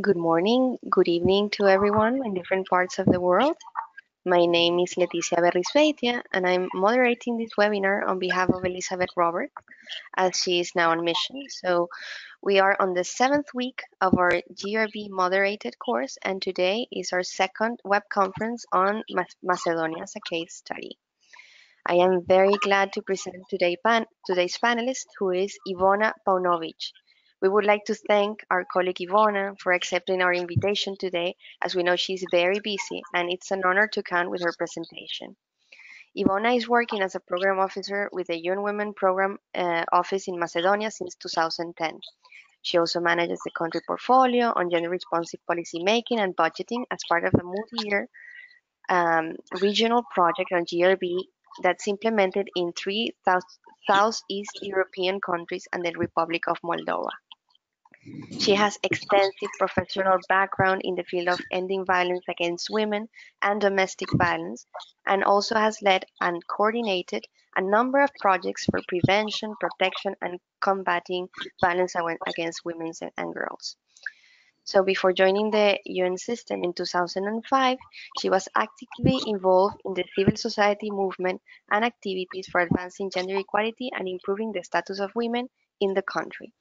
Good morning, good evening to everyone in different parts of the world. My name is Leticia Berrizbeitia, and I'm moderating this webinar on behalf of Elizabeth Roberts, as she is now on mission. So we are on the 7th week of our GRB moderated course, and today is our second web conference on Macedonia as a case study. I am very glad to present today's panelist, who is Ivona Paunovic. We would like to thank our colleague Ivona for accepting our invitation today, as we know she's very busy and it's an honor to count with her presentation. Ivona is working as a program officer with the UN Women Program Office in Macedonia since 2010. She also manages the country portfolio on gender responsive policy making and budgeting as part of a multi-year regional project on GRB that's implemented in 3 Southeast European countries and the Republic of Moldova. She has extensive professional background in the field of ending violence against women and domestic violence, and also has led and coordinated a number of projects for prevention, protection, and combating violence against women and girls. So before joining the UN system in 2005, she was actively involved in the civil society movement and activities for advancing gender equality and improving the status of women in the country.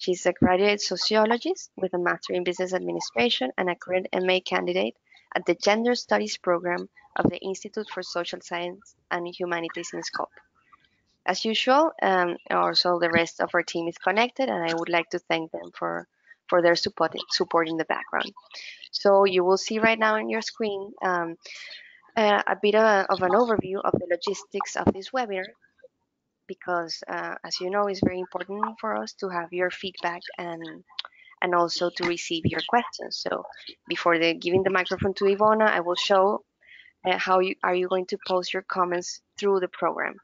She's a graduate sociologist with a Master in Business Administration and a current MA candidate at the Gender Studies Program of the Institute for Social Science and Humanities in Skopje. As usual, also the rest of our team is connected, and I would like to thank them for their support in the background. So you will see right now on your screen a bit of an overview of the logistics of this webinar, because as you know, it's very important for us to have your feedback and also to receive your questions. So before giving the microphone to Ivona, I will show how are you going to post your comments through the program.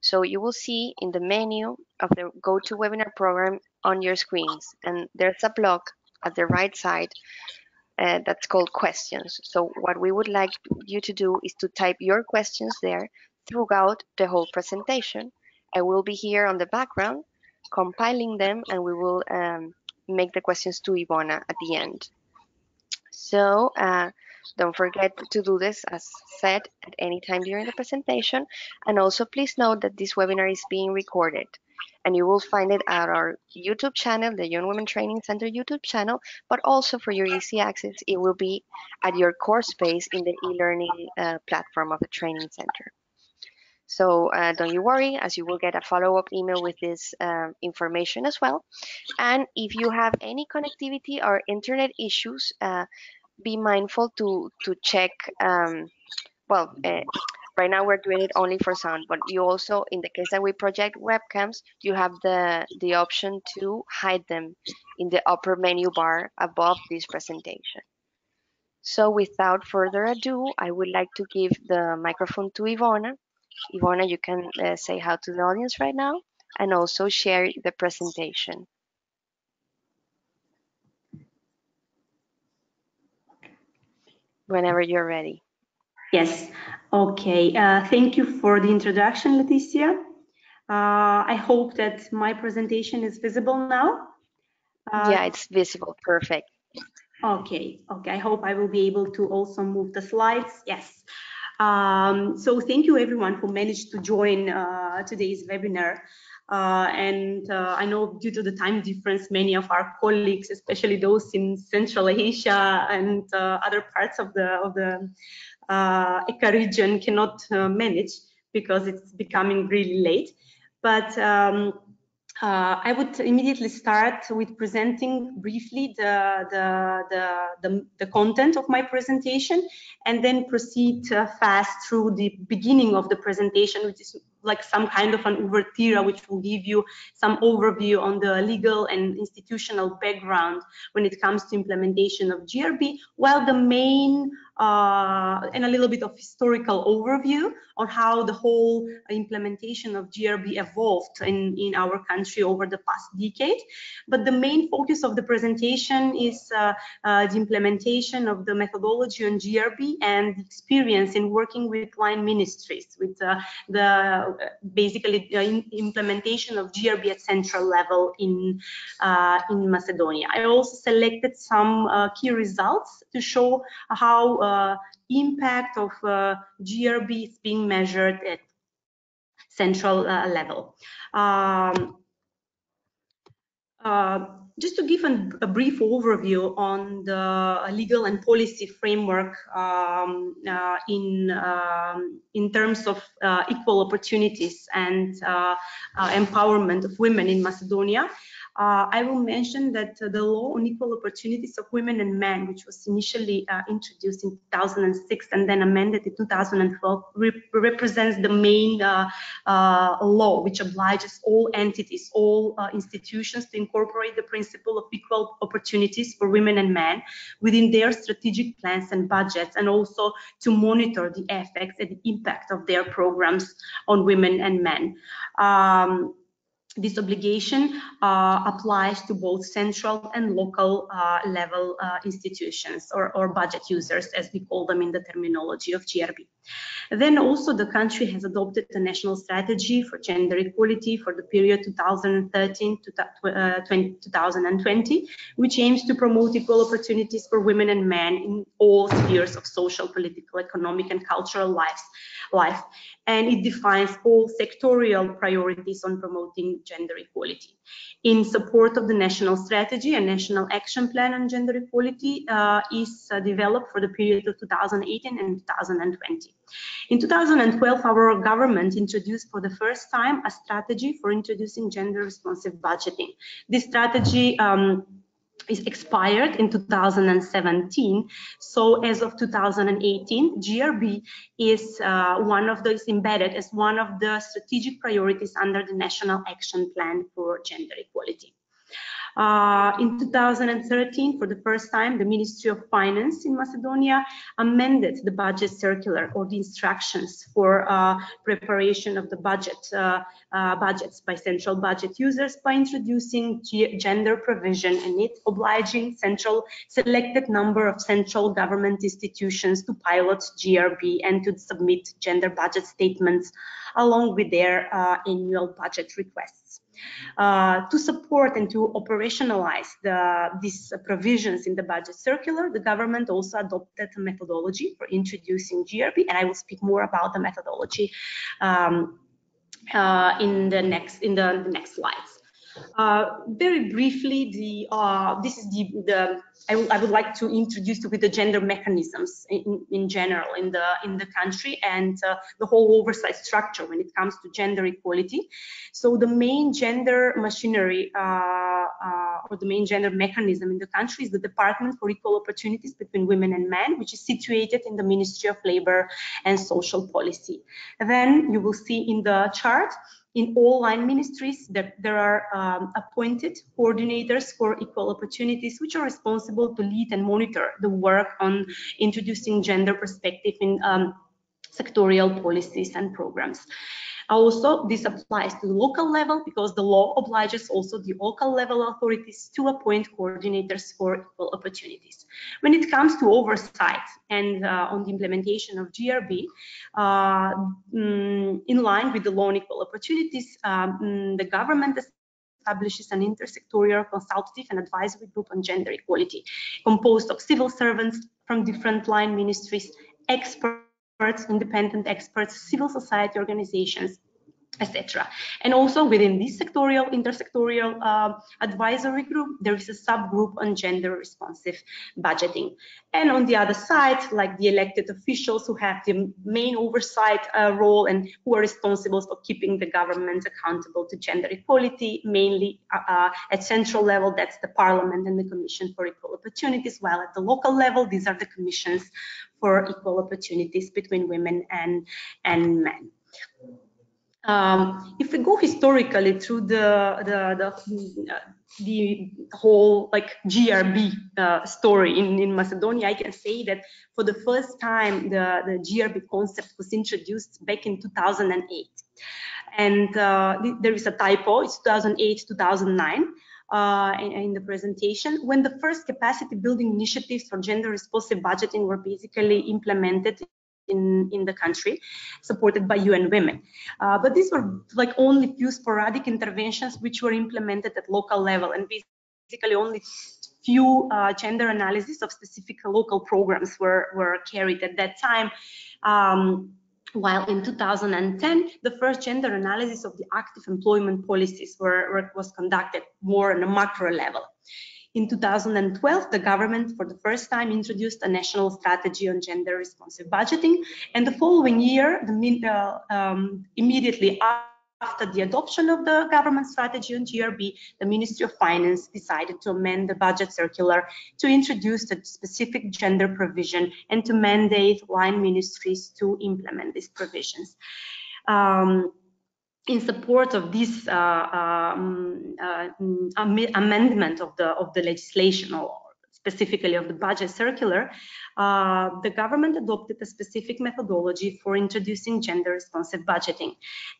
So you will see in the menu of the GoToWebinar program on your screens, and there's a block at the right side that's called questions. So what we would like you to do is to type your questions there throughout the whole presentation. I will be here on the background compiling them, and we will make the questions to Ivona at the end. So don't forget to do this, as said, at any time during the presentation. And also please note that this webinar is being recorded, and you will find it at our YouTube channel, the Young Women Training Center YouTube channel, but also for your easy access, it will be at your course space in the e-learning platform of the training center. So don't you worry, as you will get a follow-up email with this information as well. And if you have any connectivity or internet issues, be mindful to check, right now we're doing it only for sound, but you also, in the case that we project webcams, you have the option to hide them in the upper menu bar above this presentation. So without further ado, I would like to give the microphone to Ivona. Ivona, you can say hi to the audience right now and also share the presentation. Whenever you're ready. Yes, okay. Thank you for the introduction, Leticia. I hope that my presentation is visible now. Yeah, it's visible, perfect. Okay, I hope I will be able to also move the slides, yes. So thank you everyone who managed to join today's webinar. I know due to the time difference, many of our colleagues, especially those in Central Asia and other parts of the ECA region, cannot manage because it's becoming really late. But I would immediately start with presenting briefly the content of my presentation, and then proceed fast through the beginning of the presentation, which is like some kind of an overture, which will give you some overview on the legal and institutional background when it comes to implementation of GRB, while the main and a little bit of historical overview on how the whole implementation of GRB evolved in our country over the past decade. But the main focus of the presentation is the implementation of the methodology on GRB and the experience in working with client ministries, with basically the implementation of GRB at central level in Macedonia. I also selected some key results to show how impact of GRB is being measured at central level. Just to give a brief overview on the legal and policy framework in terms of equal opportunities and empowerment of women in Macedonia, I will mention that the law on equal opportunities of women and men, which was initially introduced in 2006 and then amended in 2012, represents the main law which obliges all entities, all institutions to incorporate the principle of equal opportunities for women and men within their strategic plans and budgets, and also to monitor the effects and the impact of their programs on women and men. This obligation applies to both central and local level institutions or budget users, as we call them in the terminology of GRB. Then also the country has adopted a national strategy for gender equality for the period 2013 to 2020, which aims to promote equal opportunities for women and men in all spheres of social, political, economic and cultural life. And it defines all sectorial priorities on promoting gender equality. In support of the national strategy, a national action plan on gender equality is developed for the period of 2018 and 2020. In 2012, our government introduced for the first time a strategy for introducing gender responsive budgeting. This strategy is expired in 2017. So as of 2018, GRB is embedded as one of the strategic priorities under the National Action Plan for Gender Equality. In 2013, for the first time, the Ministry of Finance in Macedonia amended the budget circular or the instructions for preparation of the budget budgets by central budget users by introducing gender provision, and it obliging selected number of central government institutions to pilot GRB and to submit gender budget statements along with their annual budget requests. To support and to operationalize these provisions in the budget circular, the government also adopted a methodology for introducing GRB, and I will speak more about the methodology in the next slides. Very briefly, I would like to introduce you with the gender mechanisms in general in the country and the whole oversight structure when it comes to gender equality. So the main gender machinery or the main gender mechanism in the country is the Department for Equal Opportunities between Women and Men, which is situated in the Ministry of Labour and Social Policy. And then you will see in the chart, in all line ministries, there are appointed coordinators for equal opportunities, which are responsible to lead and monitor the work on introducing gender perspective in sectorial policies and programs. Also, this applies to the local level because the law obliges also the local level authorities to appoint coordinators for equal opportunities. When it comes to oversight and on the implementation of GRB, in line with the law on equal opportunities, the government establishes an intersectorial consultative and advisory group on gender equality, composed of civil servants from different line ministries, experts, independent experts, civil society organizations, etc. And also within this sectorial, intersectorial advisory group, there is a subgroup on gender responsive budgeting. And on the other side, like the elected officials who have the main oversight role and who are responsible for keeping the government accountable to gender equality, mainly at central level, that's the Parliament and the Commission for Equal Opportunities, while at the local level, these are the commissions for equal opportunities between women and men. If we go historically through the whole like GRB story in Macedonia, I can say that for the first time the GRB concept was introduced back in 2008, and there is a typo. It's 2008-2009. In the presentation, when the first capacity building initiatives for gender responsive budgeting were basically implemented in the country, supported by UN Women. But these were like only few sporadic interventions which were implemented at local level, and basically only few gender analysis of specific local programs were carried at that time. While in 2010, the first gender analysis of the active employment policies was conducted more on a macro level. In 2012, the government for the first time introduced a national strategy on gender responsive budgeting. And the following year, immediately after the adoption of the government strategy on GRB, the Ministry of Finance decided to amend the budget circular to introduce a specific gender provision and to mandate line ministries to implement these provisions. In support of this amendment of the legislation, or specifically of the budget circular, the government adopted a specific methodology for introducing gender responsive budgeting.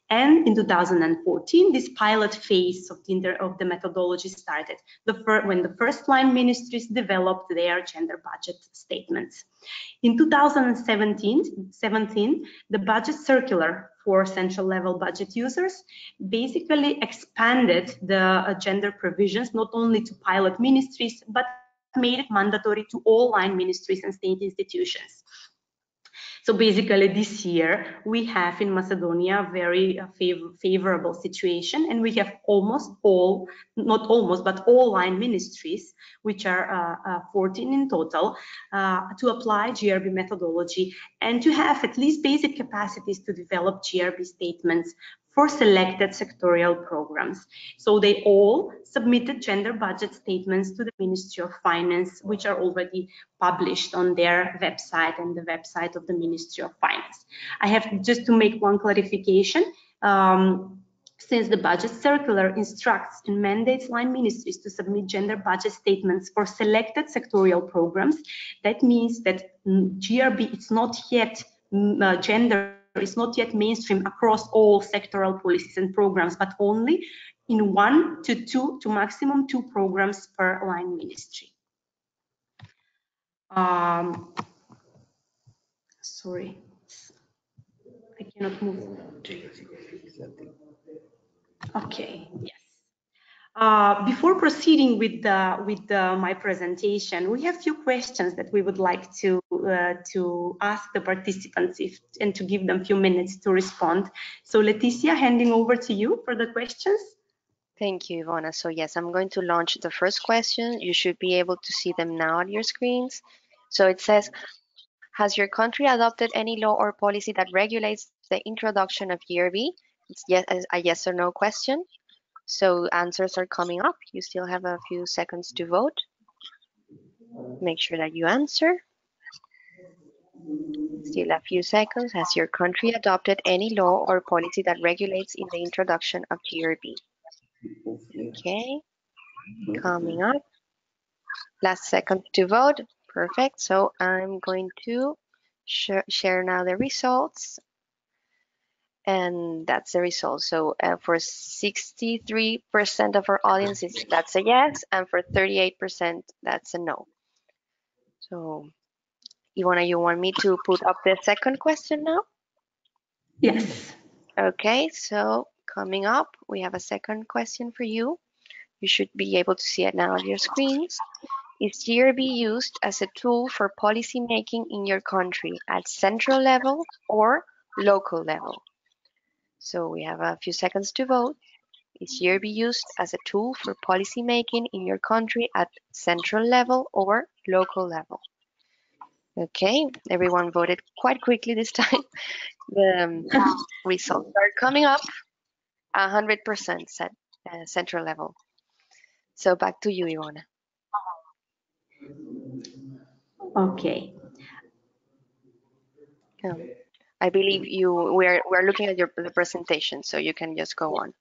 And in 2014, this pilot phase of the methodology started, when the first line ministries developed their gender budget statements. In 2017, the budget circular for central level budget users basically expanded the gender provisions not only to pilot ministries, but made it mandatory to all line ministries and state institutions. So basically this year we have in Macedonia a very favorable situation, and we have almost all, not almost, but all line ministries, which are 14 in total, to apply GRB methodology and to have at least basic capacities to develop GRB statements for selected sectorial programs. So they all submitted gender budget statements to the Ministry of Finance, which are already published on their website and the website of the Ministry of Finance. I have just to make one clarification. Since the budget circular instructs and mandates line ministries to submit gender budget statements for selected sectorial programs, that means that GRB is not yet gender is not yet mainstream across all sectoral policies and programs, but only in one to two, to maximum two programs per line ministry. Sorry, I cannot move. Okay, yes. Before proceeding with my presentation, we have a few questions that we would like to ask the participants and to give them a few minutes to respond. So Leticia, handing over to you for the questions. Thank you, Ivona. So yes, I'm going to launch the first question. You should be able to see them now on your screens. So it says, has your country adopted any law or policy that regulates the introduction of GRB? It's a yes or no question. So answers are coming up. You still have a few seconds to vote. Make sure that you answer. Still a few seconds. Has your country adopted any law or policy that regulates in the introduction of GRB? Okay, coming up. Last second to vote. Perfect. So I'm going to share now the results. And that's the result. So for 63% of our audiences, that's a yes, and for 38%, that's a no. So, Ivona, you want me to put up the second question now? Yes. Okay, so coming up, we have a second question for you. You should be able to see it now on your screens. Is GRB used as a tool for policy making in your country at central level or local level? So we have a few seconds to vote. Is GRB used as a tool for policy making in your country at central level or local level? Okay, everyone voted quite quickly this time. The results are coming up. 100% said central level. So back to you, Ivona. Okay. I believe we are looking at the presentation, so you can just go on.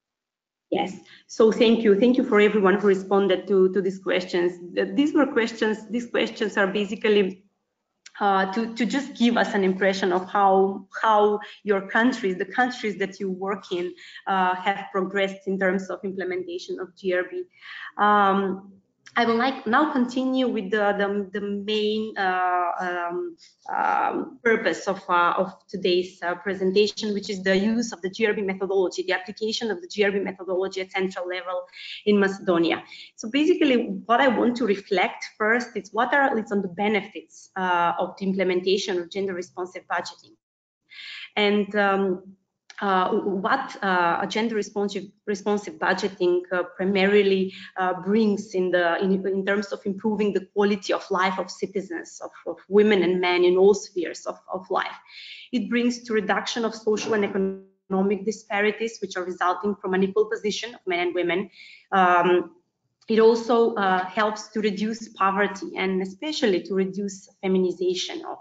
Yes. So thank you for everyone who responded to these questions. These questions are basically to just give us an impression of how your countries, the countries that you work in, have progressed in terms of implementation of GRB. I will like now continue with the main purpose of today's presentation, which is the use of the GRB methodology, the application of the GRB methodology at central level in Macedonia. So basically, what I want to reflect first is what are on the benefits of the implementation of gender responsive budgeting, and what gender responsive budgeting primarily brings in terms of improving the quality of life of citizens, of women and men in all spheres of life. It brings to reduction of social and economic disparities which are resulting from an equal position of men and women. It also helps to reduce poverty, and especially to reduce feminization of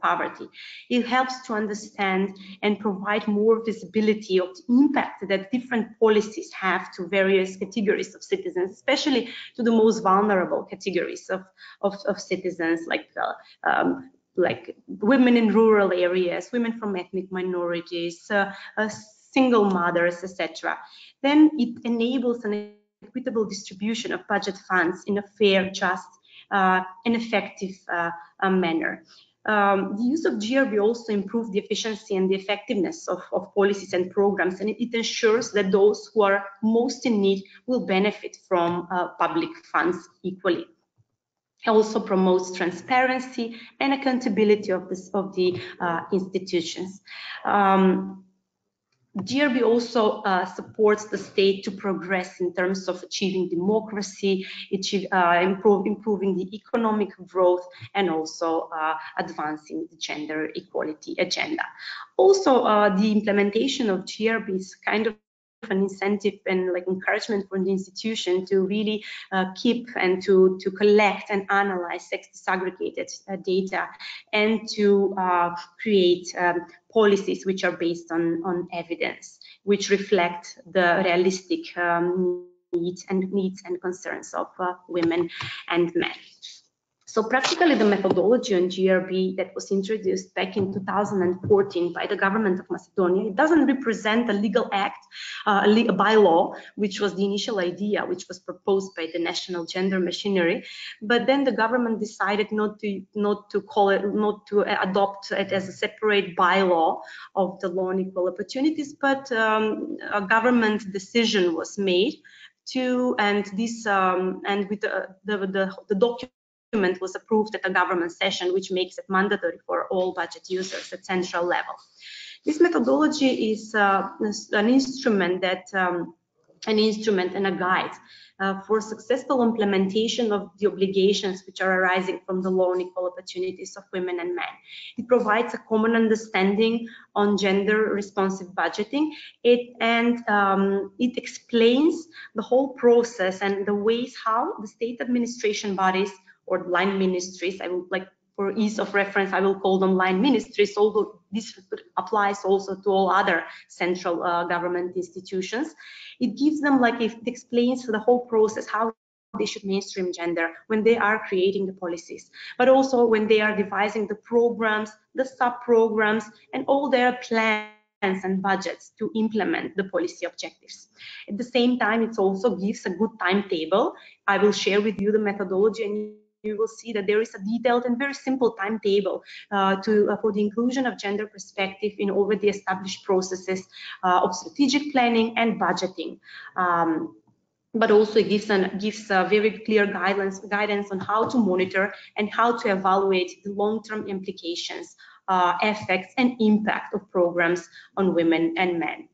poverty. It helps to understand and provide more visibility of the impact that different policies have to various categories of citizens, especially to the most vulnerable categories of citizens, like women in rural areas, women from ethnic minorities, single mothers, etc. Then it enables an equitable distribution of budget funds in a fair, just, and effective manner. The use of GRB also improves the efficiency and the effectiveness of policies and programs, and it ensures that those who are most in need will benefit from public funds equally. It also promotes transparency and accountability of the institutions. GRB also supports the state to progress in terms of achieving democracy, improving the economic growth, and also advancing the gender equality agenda. Also, the implementation of GRB is kind of an incentive and like encouragement for the institution to really keep and to collect and analyze sex disaggregated data, and to create policies which are based on evidence, which reflect the realistic needs and concerns of women and men. So practically, the methodology on GRB that was introduced back in 2014 by the government of Macedonia, it doesn't represent a legal act, a bylaw, which was the initial idea, which was proposed by the National Gender Machinery. But then the government decided not to adopt it as a separate bylaw of the law on equal opportunities, but a government decision was made to, and this and with the document was approved at a government session, which makes it mandatory for all budget users at central level. This methodology is an instrument and a guide for successful implementation of the obligations which are arising from the law on equal opportunities of women and men. It provides a common understanding on gender-responsive budgeting. It explains the whole process and the ways how the state administration bodies, or line ministries, I would like for ease of reference, I will call them line ministries, although this applies also to all other central government institutions. It gives them, like, it explains the whole process, how they should mainstream gender when they are creating the policies, but also when they are devising the programs, the sub-programs, and all their plans and budgets to implement the policy objectives. At the same time, it also gives a good timetable. I will share with you the methodology, and you will see that there is a detailed and very simple timetable for the inclusion of gender perspective in already established processes of strategic planning and budgeting. But also it gives a very clear guidance on how to monitor and how to evaluate the long-term implications, effects and impact of programs on women and men.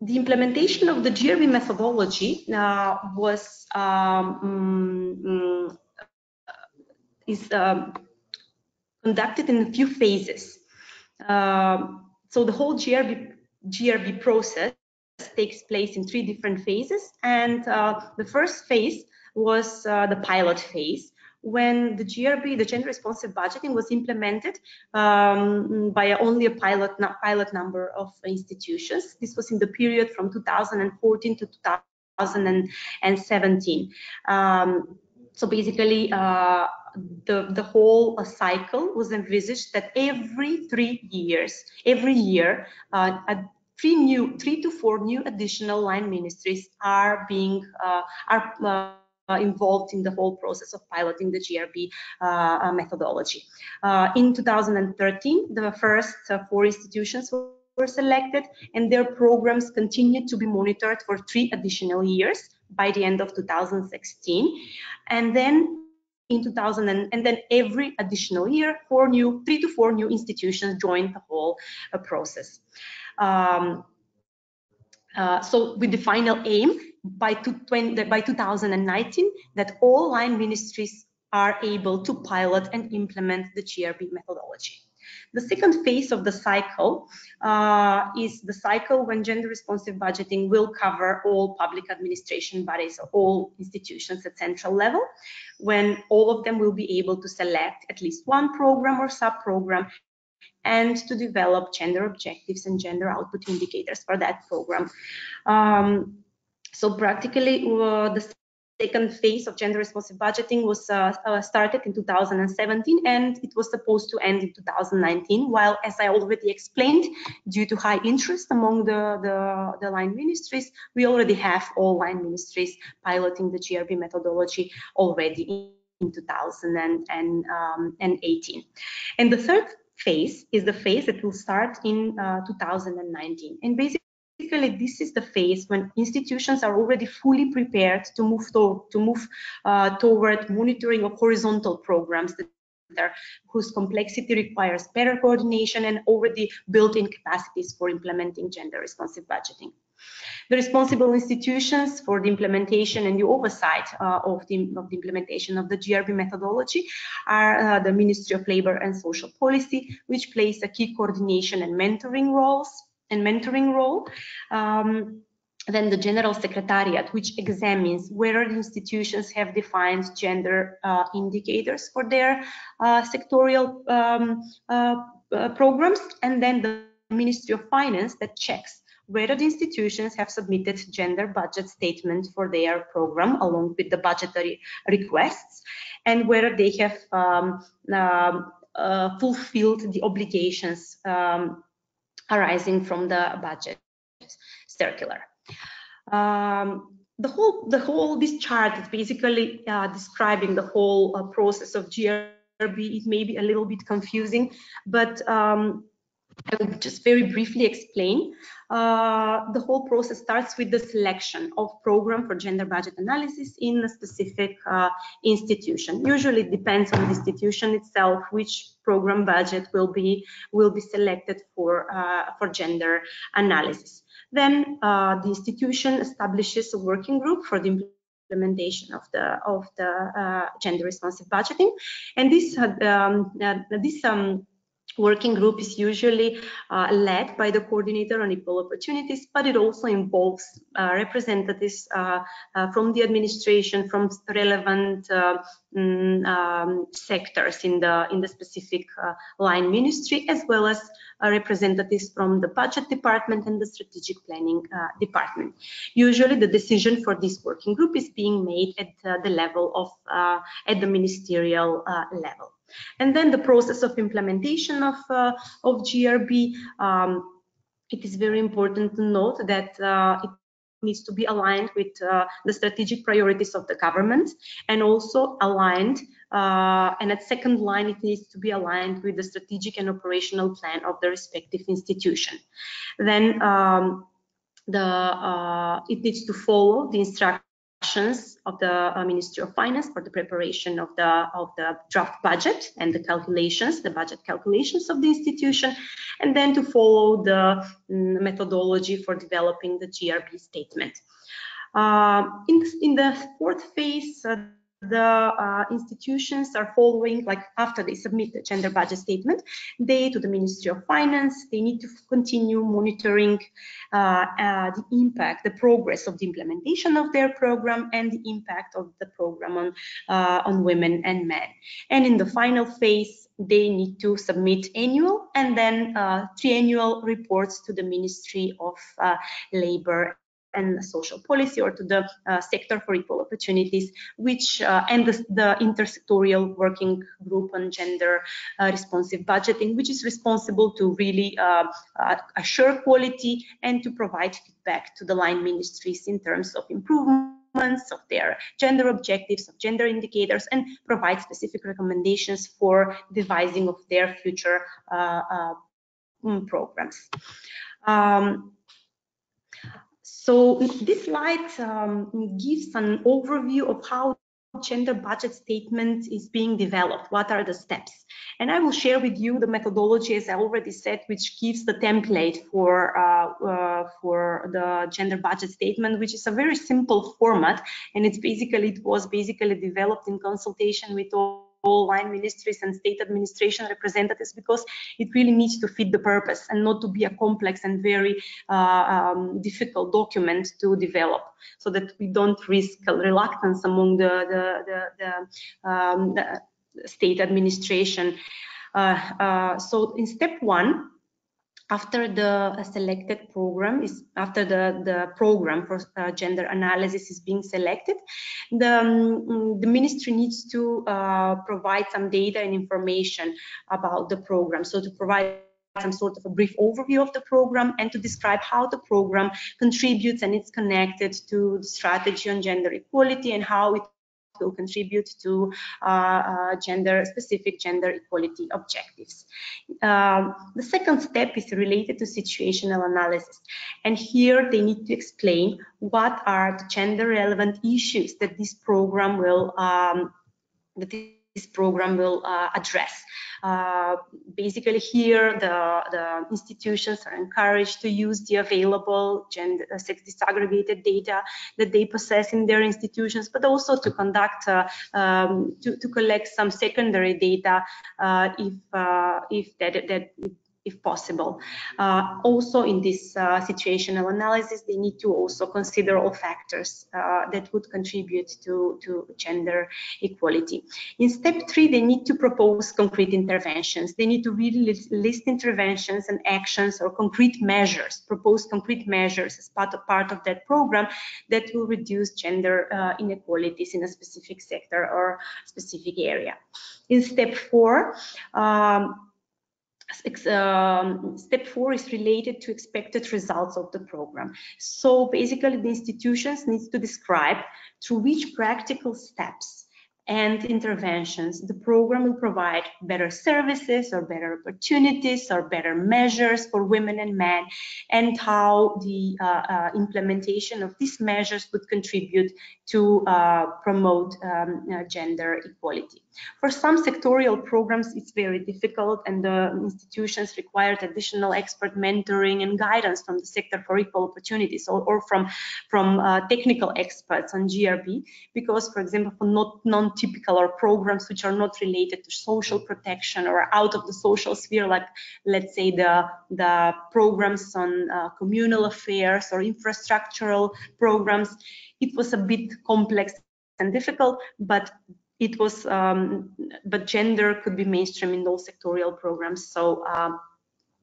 The implementation of the GRB methodology is conducted in a few phases. So the whole GRB process takes place in three different phases, and the first phase was the pilot phase, when the GRB, the gender responsive budgeting, was implemented by only a pilot number of institutions. This was in the period from 2014 to 2017. So basically, the whole cycle was envisaged that every year, three to four new additional line ministries are being involved in the whole process of piloting the GRB methodology. In 2013, the first four institutions were selected, and their programs continued to be monitored for 3 additional years by the end of 2016. And then every additional year, 3 to 4 new institutions joined the whole process. So with the final aim by 2019 that all line ministries are able to pilot and implement the GRB methodology. The second phase of the cycle is the cycle when gender responsive budgeting will cover all public administration bodies, or all institutions at central level, when all of them will be able to select at least one program or sub-program and to develop gender objectives and gender output indicators for that program. So practically the second phase of gender responsive budgeting was started in 2017, and it was supposed to end in 2019, while, as I already explained, due to high interest among the line ministries, we already have all line ministries piloting the GRB methodology already in 2018. And the third phase is the phase that will start in 2019, and basically, this is the phase when institutions are already fully prepared to move toward monitoring of horizontal programs whose complexity requires better coordination and already built-in capacities for implementing gender-responsive budgeting. The responsible institutions for the implementation and the oversight of the implementation of the GRB methodology are the Ministry of Labour and Social Policy, which plays a key coordination and mentoring role. Then the General Secretariat, which examines whether the institutions have defined gender indicators for their sectorial programs, and then the Ministry of Finance that checks whether the institutions have submitted gender budget statements for their program along with the budgetary requests, and whether they have fulfilled the obligations arising from the budget circular. This chart is basically describing the whole process of GRB. It may be a little bit confusing, but I will just very briefly explain. The whole process starts with the selection of program for gender budget analysis in a specific institution. Usually it depends on the institution itself which program budget will be selected for gender analysis. Then the institution establishes a working group for the implementation of the gender responsive budgeting, and this working group is usually led by the coordinator on equal opportunities, but it also involves representatives from the administration, from relevant sectors in the specific line ministry, as well as representatives from the budget department and the strategic planning department. Usually the decision for this working group is being made at the ministerial level. And then the process of implementation of GRB, it is very important to note that it needs to be aligned with the strategic priorities of the government, and also aligned, and at second line, it needs to be aligned with the strategic and operational plan of the respective institution. Then it needs to follow the instructions of the Ministry of Finance for the preparation of the draft budget and the budget calculations of the institution, and then to follow the methodology for developing the GRB statement. In the fourth phase, the institutions are following, like after they submit the gender budget statement, to the Ministry of Finance, they need to continue monitoring the impact, the progress of the implementation of their program and the impact of the program on women and men. And in the final phase, they need to submit annual and then triennial reports to the Ministry of Labour and Social Policy, or to the Sector for Equal Opportunities, which and the Intersectorial Working Group on Gender Responsive Budgeting, which is responsible to really assure quality and to provide feedback to the line ministries in terms of improvement of their gender objectives, of gender indicators, and provide specific recommendations for devising of their future programs. So this slide gives an overview of how gender budget statement is being developed, what are the steps. And I will share with you the methodology, as I already said, which gives the template for the gender budget statement, which is a very simple format, and it's basically, it was basically developed in consultation with all line ministries and state administration representatives, because it really needs to fit the purpose and not to be a complex and very difficult document to develop, so that we don't risk reluctance among the state administration. So in step one, after the selected program is, after the program for gender analysis is being selected, the ministry needs to provide some data and information about the program. So to provide some sort of a brief overview of the program and to describe how the program contributes and it's connected to the strategy on gender equality and how it will contribute to gender-specific gender equality objectives. The second step is related to situational analysis, and here they need to explain what are the gender-relevant issues that this program will address. Basically, here the institutions are encouraged to use the available gender sex disaggregated data that they possess in their institutions, but also to conduct to collect some secondary data if possible. Also, in this situational analysis, they need to also consider all factors that would contribute to gender equality. In step three, they need to propose concrete interventions. They need to really list interventions and actions or concrete measures, propose concrete measures as part of that program that will reduce gender inequalities in a specific sector or specific area. In step four, step four is related to expected results of the program. So basically, the institutions need to describe through which practical steps and interventions the program will provide better services or better opportunities or better measures for women and men, and how the implementation of these measures would contribute to promote gender equality. For some sectorial programs, it's very difficult, and the institutions required additional expert mentoring and guidance from the Sector for Equal Opportunities, or from technical experts on GRB, because, for example, for non-typical or programs which are not related to social protection or out of the social sphere, like, let's say, the programs on communal affairs or infrastructural programs, it was a bit complex and difficult, but it was, but gender could be mainstream in those sectorial programs. So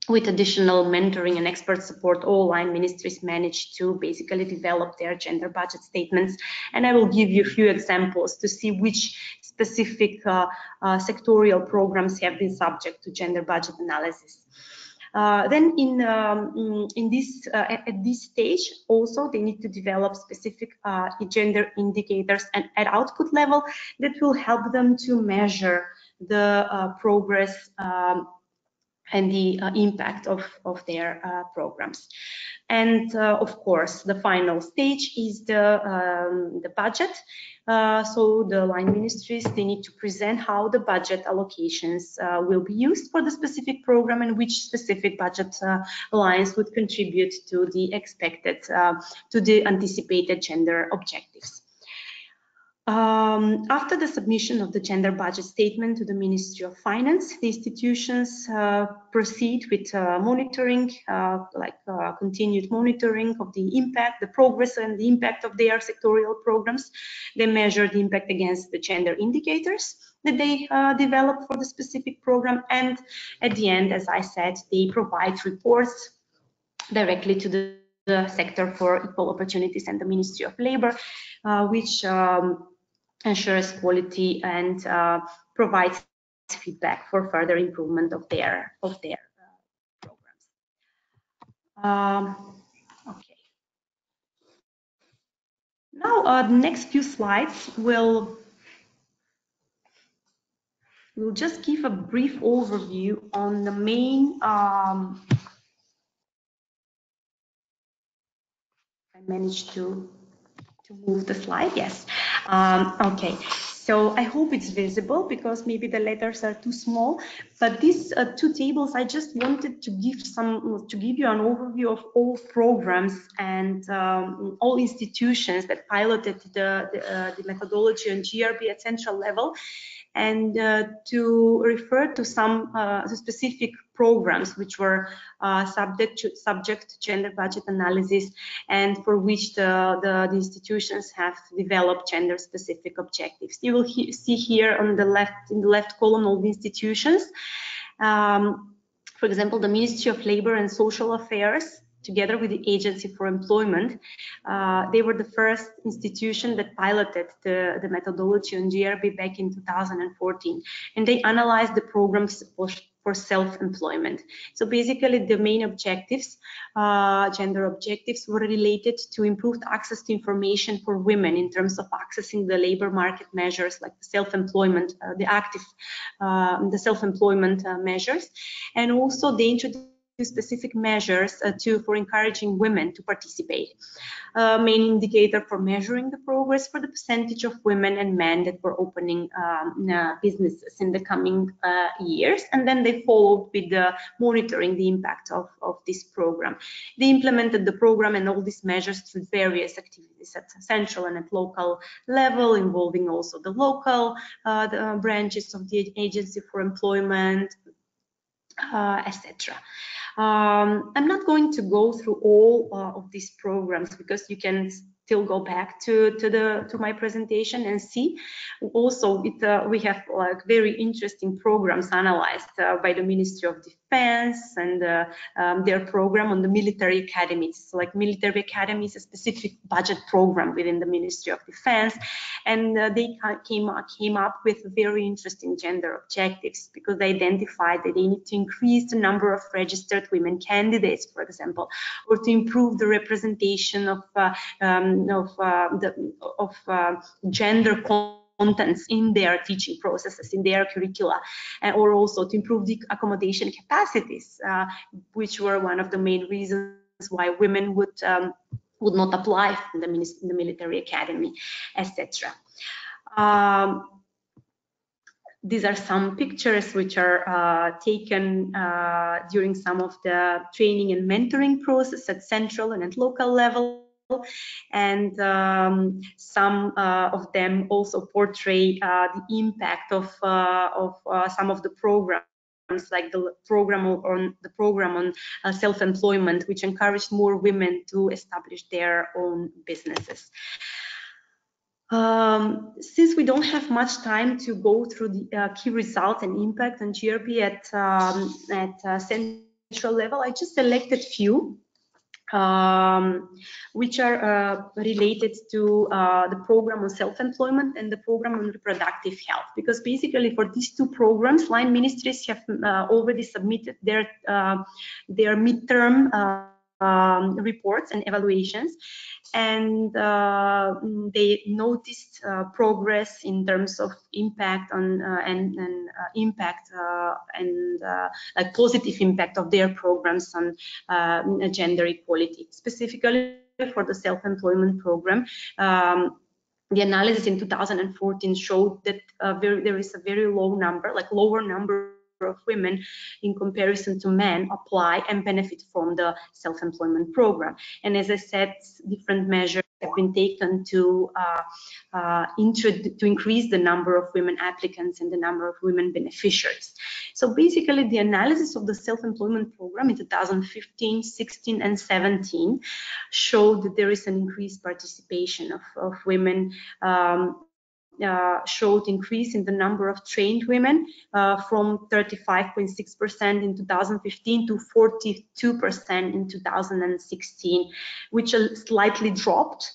with additional mentoring and expert support, all line ministries managed to basically develop their gender budget statements. And I will give you a few examples to see which specific sectorial programs have been subject to gender budget analysis. Then at this stage also they need to develop specific gender indicators and at output level that will help them to measure the progress and the impact of their programs. And of course, the final stage is the budget. So the line ministries, they need to present how the budget allocations will be used for the specific program and which specific budget lines would contribute to the expected, to the anticipated gender objectives. After the submission of the gender budget statement to the Ministry of Finance, the institutions proceed with monitoring, continued monitoring of the impact, the progress and the impact of their sectorial programs. They measure the impact against the gender indicators that they develop for the specific program, and at the end, as I said, they provide reports directly to the the Sector for Equal Opportunities and the Ministry of Labour, which ensures quality and provides feedback for further improvement of their programs. Okay. Now, the next few slides will just give a brief overview on the main I managed to move the slide, yes. Okay, so I hope it's visible because maybe the letters are too small, but these two tables, I just wanted to give you an overview of all programs and all institutions that piloted the methodology on GRB at central level, and to refer to some specific programs which were subject to gender budget analysis and for which the institutions have developed gender specific objectives. You will see here on the left, in the left column, all the institutions. For example, the Ministry of Labour and Social Affairs, together with the Agency for Employment, they were the first institution that piloted the methodology on GRB back in 2014, and they analyzed the programs for self-employment. So basically the main objectives, gender objectives, were related to improved access to information for women in terms of accessing the labor market measures like self-employment, the self-employment measures, and also they introduced specific measures for encouraging women to participate. Main indicator for measuring the progress for the percentage of women and men that were opening businesses in the coming years, and then they followed with monitoring the impact of this program. They implemented the program and all these measures through various activities at central and at local level, involving also the local branches of the Agency for Employment, etc. I'm not going to go through all of these programs because you can still go back to my presentation and see. Also, we have like very interesting programs analyzed by the Ministry of Defense and their program on the military academies. So, like military academies, a specific budget program within the Ministry of Defense, and they came up with very interesting gender objectives because they identified that they need to increase the number of registered women candidates, for example, or to improve the representation of gender contents in their teaching processes, in their curricula, and or also to improve the accommodation capacities, which were one of the main reasons why women would not apply in the military academy, etc. These are some pictures which are taken during some of the training and mentoring process at central and at local level. And some of them also portray the impact of some of the programs, like the program on self-employment, which encouraged more women to establish their own businesses. Since we don't have much time to go through the key results and impact on GRB at central level, I just selected few, which are related to the program on self-employment and the program on reproductive health, because basically for these two programs, line ministries have already submitted their midterm reports and evaluations, and they noticed progress in terms of impact on and positive impact of their programs on gender equality. Specifically for the self-employment program, the analysis in 2014 showed that there is a very low number, like lower number of women in comparison to men apply and benefit from the self-employment program. And as I said, different measures have been taken to increase the number of women applicants and the number of women beneficiaries. So basically the analysis of the self-employment program in 2015, 16 and 17 showed that there is an increased participation of women showed increase in the number of trained women from 35.6% in 2015 to 42% in 2016, which slightly dropped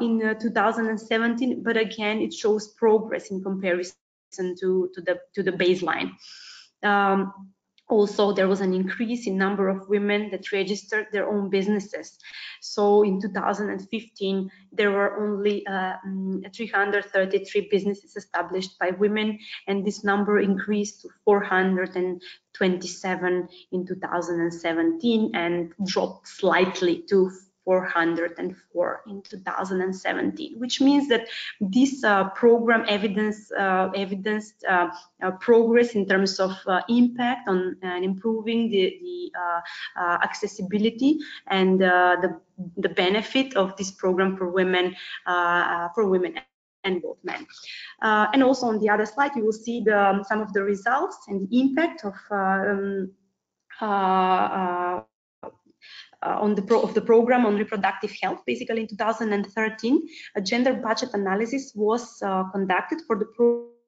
in 2017, but again it shows progress in comparison to the baseline. Also, there was an increase in number of women that registered their own businesses. So in 2015, there were only 333 businesses established by women, and this number increased to 427 in 2017 and dropped slightly to 404 in 2017, which means that this program evidenced progress in terms of impact on improving the accessibility and the benefit of this program for women and both men. And also on the other slide, you will see some of the results and the impact of the program on reproductive health. Basically, in 2013, a gender budget analysis was conducted for the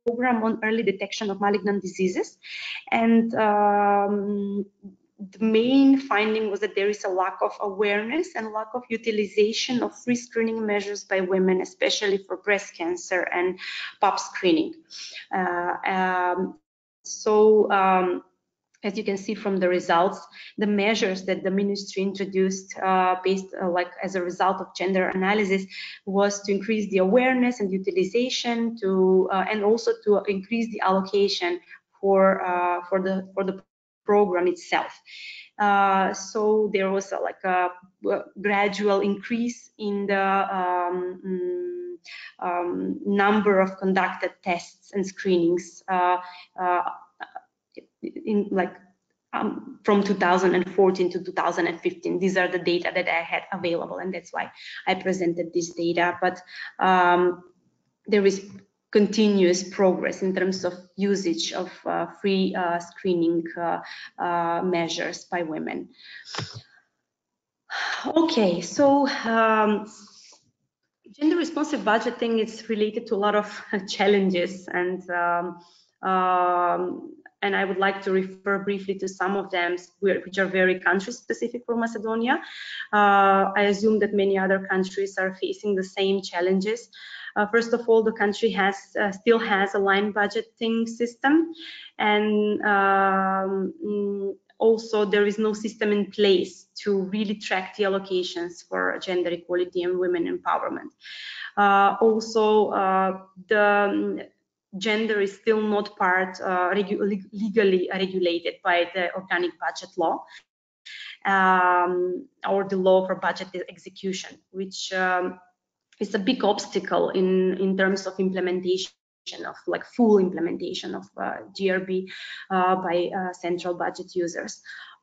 program on early detection of malignant diseases, and the main finding was that there is a lack of awareness and lack of utilization of free screening measures by women, especially for breast cancer and pap screening. As you can see from the results, the measures that the ministry introduced as a result of gender analysis was to increase the awareness and utilization, and also to increase the allocation for the program itself. So there was a gradual increase in the number of conducted tests and screenings. From 2014 to 2015, these are the data that I had available, and that's why I presented this data. But there is continuous progress in terms of usage of free screening measures by women. Okay, so gender responsive budgeting is related to a lot of challenges, and I would like to refer briefly to some of them, which are very country-specific for Macedonia. I assume that many other countries are facing the same challenges. First of all, the country still has a line budgeting system, and also there is no system in place to really track the allocations for gender equality and women empowerment. Gender is still not legally regulated by the organic budget law or the law for budget execution, which is a big obstacle in terms of implementation of full implementation of GRB by central budget users.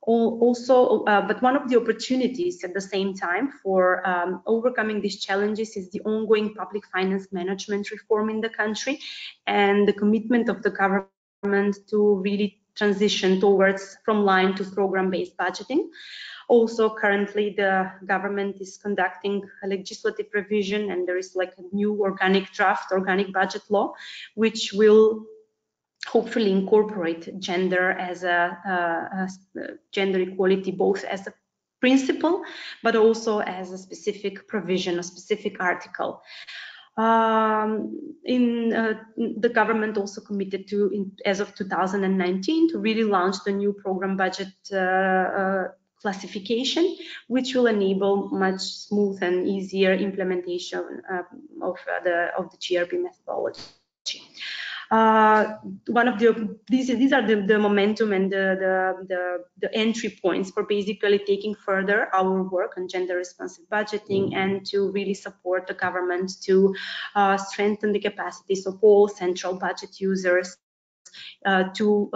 Also, but one of the opportunities at the same time for overcoming these challenges is the ongoing public finance management reform in the country and the commitment of the government to really transition towards from line to program-based budgeting. Also, currently the government is conducting a legislative revision, and there is a new organic budget law, which will hopefully incorporate gender as gender equality, both as a principle, but also as a specific provision, a specific article. The government also committed to, as of 2019, to really launch the new program budget classification, which will enable much smooth and easier implementation of the GRB methodology. These are the momentum and the entry points for basically taking further our work on gender responsive budgeting and to really support the government to strengthen the capacities of all central budget users to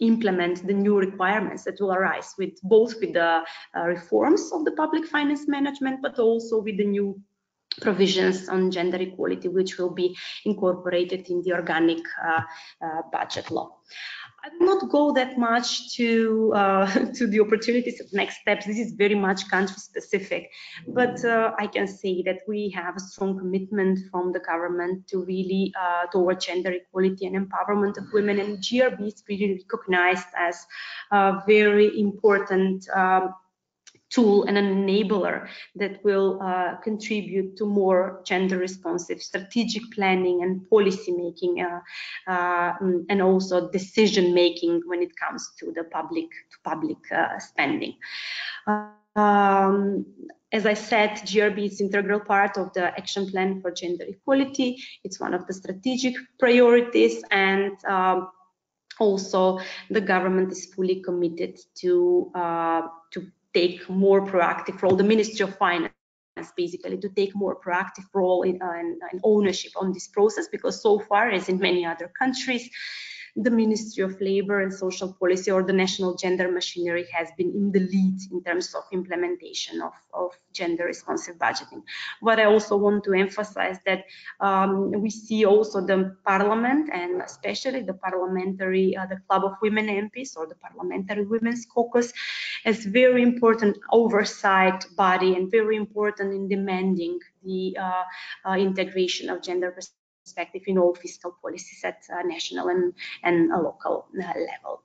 implement the new requirements that will arise both with the reforms of the public finance management, but also with the new provisions on gender equality, which will be incorporated in the organic budget law. I will not go that much to the opportunities of next steps. This is very much country specific, but I can say that we have a strong commitment from the government to really toward gender equality and empowerment of women, and GRB is really recognized as a very important tool and an enabler that will contribute to more gender responsive strategic planning and policy making and also decision making when it comes to the public spending. As I said, GRB is integral part of the Action Plan for Gender Equality. It's one of the strategic priorities, and also the government is fully committed to take more proactive role, the Ministry of Finance basically, to take more proactive role and ownership on this process, because so far, as in many other countries, the Ministry of Labour and Social Policy or the National Gender Machinery has been in the lead in terms of implementation of gender responsive budgeting. What I also want to emphasize that we see also the Parliament, and especially the parliamentary, the Club of Women MPs or the Parliamentary Women's Caucus, as very important oversight body and very important in demanding the integration of gender perspective in all fiscal policies at national and a local level.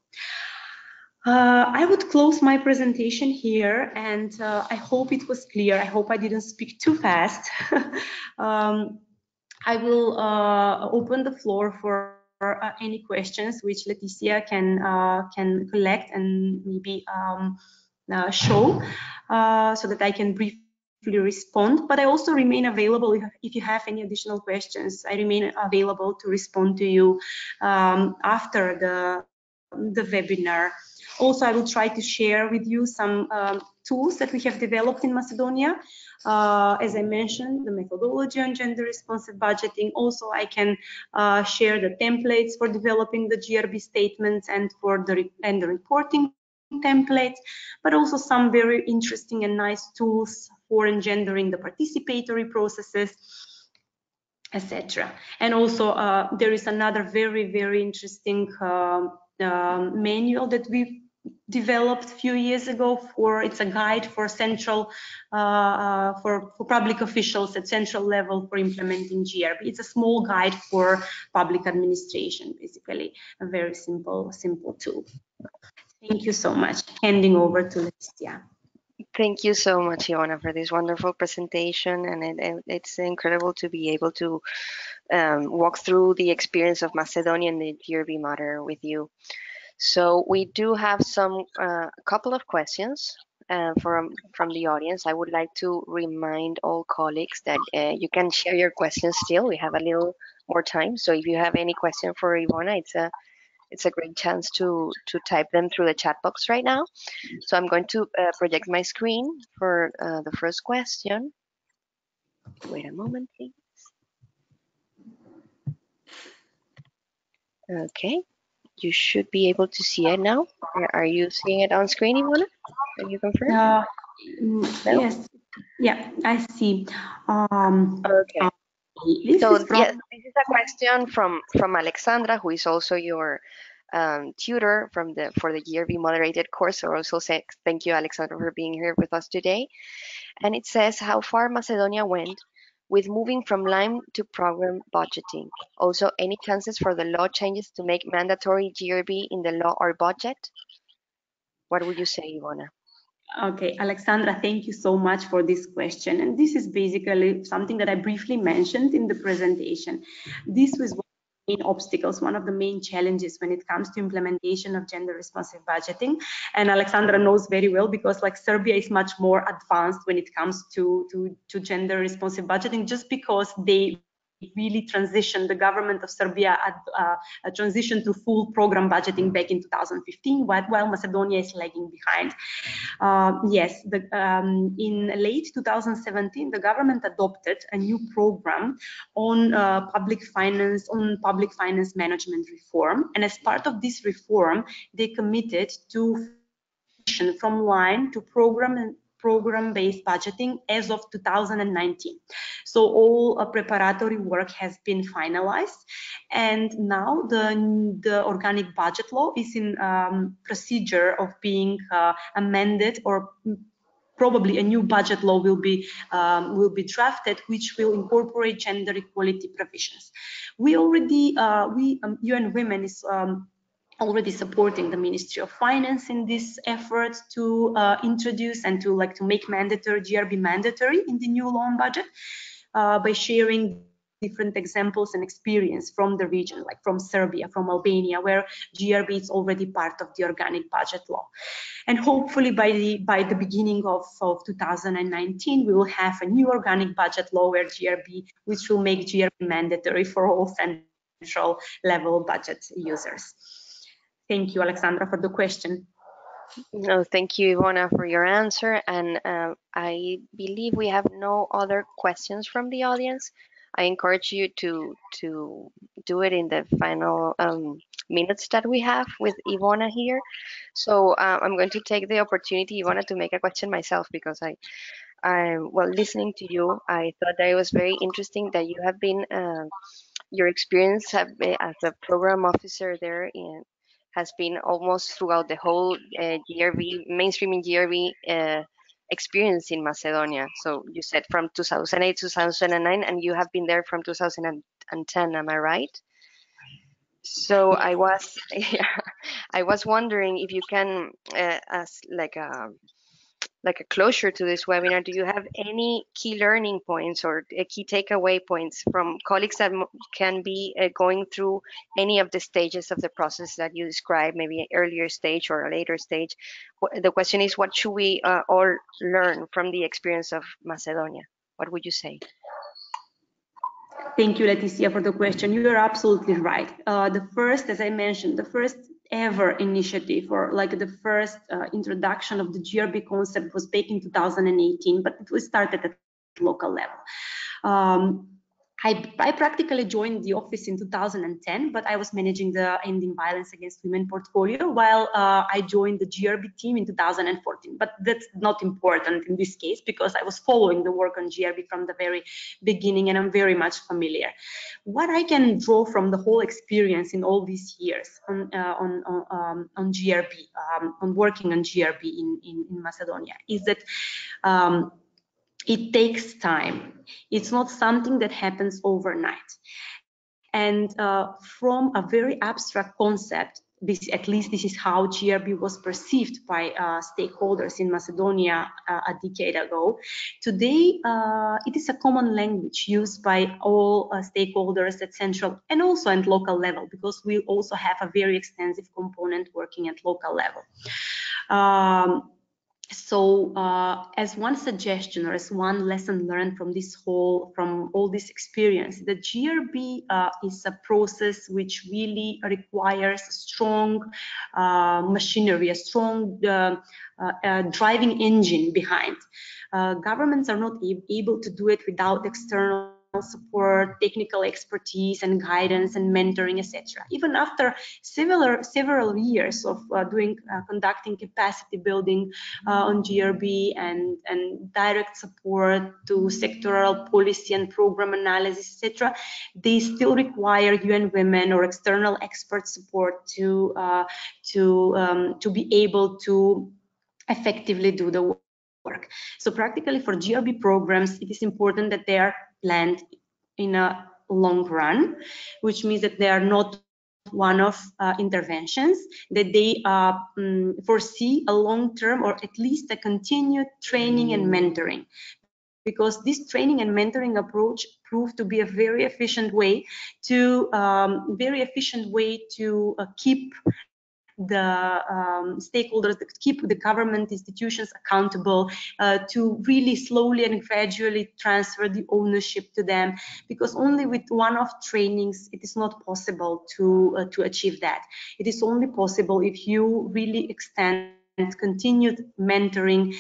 I would close my presentation here, and I hope it was clear. I hope I didn't speak too fast. I will open the floor for any questions which Leticia can collect and maybe show so that I can briefly respond, but I also remain available if you have any additional questions. I remain available to respond to you after the webinar. Also, I will try to share with you some tools that we have developed in Macedonia. As I mentioned, the methodology on gender responsive budgeting. Also, I can share the templates for developing the GRB statements and for the reporting templates, but also some very interesting and nice tools for engendering the participatory processes, etc. And also there is another very, very interesting manual that we developed a few years ago for, it's a guide for central for public officials at central level for implementing GRB. It's a small guide for public administration, basically a very simple tool. Thank you so much. Handing over to Leticia. Thank you so much, Ivona, for this wonderful presentation, and it's incredible to be able to walk through the experience of Macedonia and the GRB model with you. So we do have some couple of questions from the audience. I would like to remind all colleagues that you can share your questions still. We have a little more time, so if you have any question for Ivona, it's a great chance to type them through the chat box right now. So I'm going to project my screen for the first question. Wait a moment, please. Okay, you should be able to see it now. Are you seeing it on screen, Ivona? Can you confirm? No? Yes. Yeah, I see. Okay. So yes, this is a question from Alexandra, who is also your tutor for the GRB moderated course. So also say thank you, Alexandra, for being here with us today. And it says how far Macedonia went with moving from line to program budgeting. Also, any chances for the law changes to make mandatory GRB in the law or budget? What would you say, Ivona? Okay, Alexandra, thank you so much for this question. And this is basically something that I briefly mentioned in the presentation. This was one of the main obstacles, one of the main challenges when it comes to implementation of gender responsive budgeting. And Alexandra knows very well, because like Serbia is much more advanced when it comes to gender responsive budgeting, just because they really transitioned, the government of Serbia transitioned to full program budgeting back in 2015, while Macedonia is lagging behind. Yes, in late 2017, the government adopted a new program on public finance management reform, and as part of this reform, they committed to from line to program and program-based budgeting as of 2019. So all preparatory work has been finalized, and now the organic budget law is in procedure of being amended, or probably a new budget law will be drafted, which will incorporate gender equality provisions. We already, UN Women is already supporting the Ministry of Finance in this effort to introduce and to make mandatory GRB mandatory in the new law on budget by sharing different examples and experience from the region, like from Serbia, from Albania, where GRB is already part of the organic budget law. And hopefully by the beginning of 2019, we will have a new organic budget law where GRB, which will make GRB mandatory for all central level budget users. Thank you, Alexandra, for the question. No, thank you, Ivona, for your answer. And I believe we have no other questions from the audience. I encourage you to do it in the final minutes that we have with Ivona here. So I'm going to take the opportunity, Ivona, to make a question myself, because well, listening to you, I thought that it was very interesting that you have been, your experience as a program officer there has been almost throughout the whole GRB, mainstreaming GRB experience in Macedonia. So you said from 2008 to 2009, and you have been there from 2010, am I right? So I was I was wondering if you can, as like a closure to this webinar, do you have any key learning points or key takeaway points from colleagues that can be going through any of the stages of the process that you described, maybe an earlier stage or a later stage? The question is, what should we all learn from the experience of Macedonia? What would you say? Thank you, Leticia, for the question. You are absolutely right. The first, as I mentioned, the first ever initiative, or like the first introduction of the GRB concept, was back in 2018, but it was started at local level. I practically joined the office in 2010, but I was managing the Ending Violence Against Women portfolio, while I joined the GRB team in 2014. But that's not important in this case, because I was following the work on GRB from the very beginning, and I'm very much familiar. What I can draw from the whole experience in all these years on GRB, on working on GRB in Macedonia, is that it takes time. It's not something that happens overnight. And from a very abstract concept, at least this is how GRB was perceived by stakeholders in Macedonia a decade ago. Today, it is a common language used by all stakeholders at central and also at local level, because we also have a very extensive component working at local level. So as one suggestion, or as one lesson learned from all this experience, the GRB is a process which really requires strong machinery, a strong driving engine behind. Governments are not able to do it without external support, technical expertise and guidance and mentoring, etc. Even after several years of conducting capacity building on GRB and direct support to sectoral policy and program analysis, etc., they still require UN Women or external expert support to be able to effectively do the work. So practically for GRB programs, it is important that they are planned in a long run, which means that they are not one-off interventions, that they foresee a long-term, or at least a continued training and mentoring, because this training and mentoring approach proved to be a very efficient way to keep the stakeholders, that keep the government institutions accountable, to really slowly and gradually transfer the ownership to them, because only with one-off trainings it is not possible to achieve that. It is only possible if you really extend continued mentoring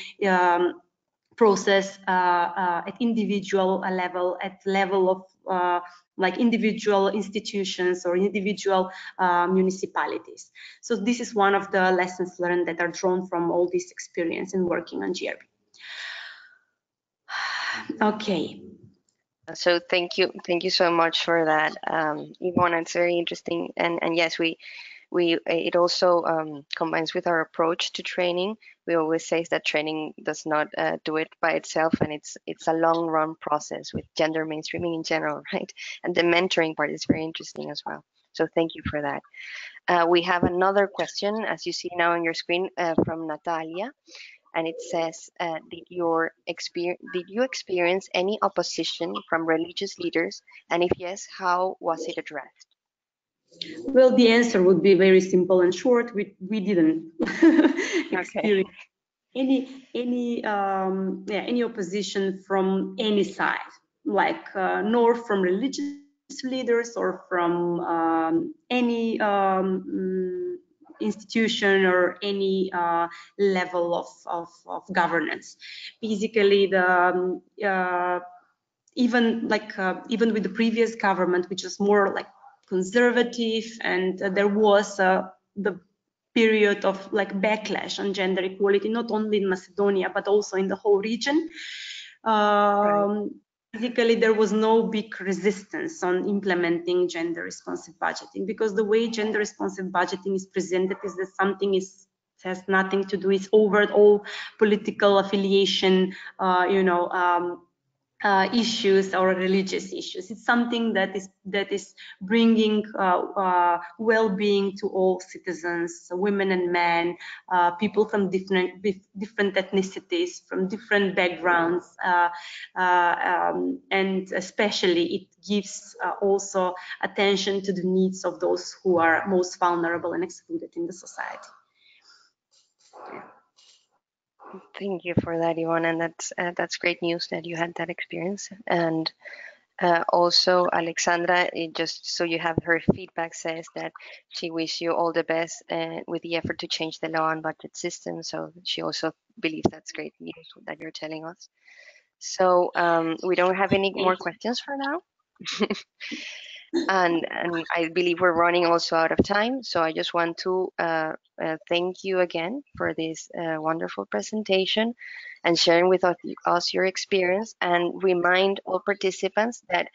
process at individual level, at level of like individual institutions or individual municipalities. So this is one of the lessons learned that are drawn from all this experience in working on GRB. Okay. So thank you so much for that, Ivona. It's very interesting, and yes, it also combines with our approach to training. We always say that training does not do it by itself, and it's a long run process with gender mainstreaming in general, right? And the mentoring part is very interesting as well. So thank you for that. We have another question, as you see now on your screen, from Natalia. And it says, did you experience any opposition from religious leaders? And if yes, how was it addressed? Well, the answer would be very simple and short. We didn't experience any opposition from any side, like nor from religious leaders or from any institution or any level of governance. Basically, the even with the previous government, which was more like conservative, and there was the period of like backlash on gender equality, not only in Macedonia but also in the whole region. Right. Basically, there was no big resistance on implementing gender responsive budgeting, because the way gender responsive budgeting is presented is that something has nothing to do with overall political affiliation, issues or religious issues. It's something that is bringing well-being to all citizens, women and men, people from different ethnicities, from different backgrounds, and especially it gives also attention to the needs of those who are most vulnerable and excluded in the society. Yeah. Thank you for that, Ivona, and that's great news that you had that experience. And also, Alexandra, just so you have her feedback, says that she wishes you all the best with the effort to change the law and budget system. So she also believes that's great news that you're telling us. So we don't have any more questions for now. And I believe we're running also out of time, so I just want to thank you again for this wonderful presentation and sharing with us your experience, and remind all participants that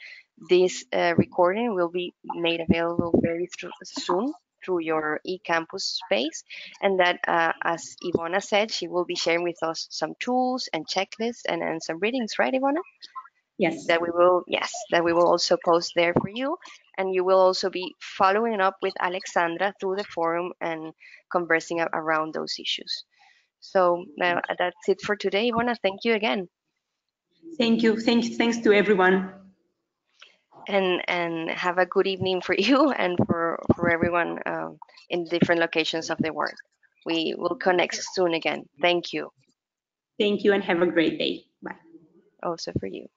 this recording will be made available very soon through your eCampus space, and that as Ivona said, she will be sharing with us some tools and checklists and some readings, right, Ivona? Yes, that we will also post there for you, and you will also be following up with Alexandra through the forum and conversing around those issues. So that's it for today, Ivona. Thank you again. Thank you. Thanks to everyone. And have a good evening for you and for everyone in different locations of the world. We will connect soon again. Thank you. Thank you, and have a great day. Bye. Also for you.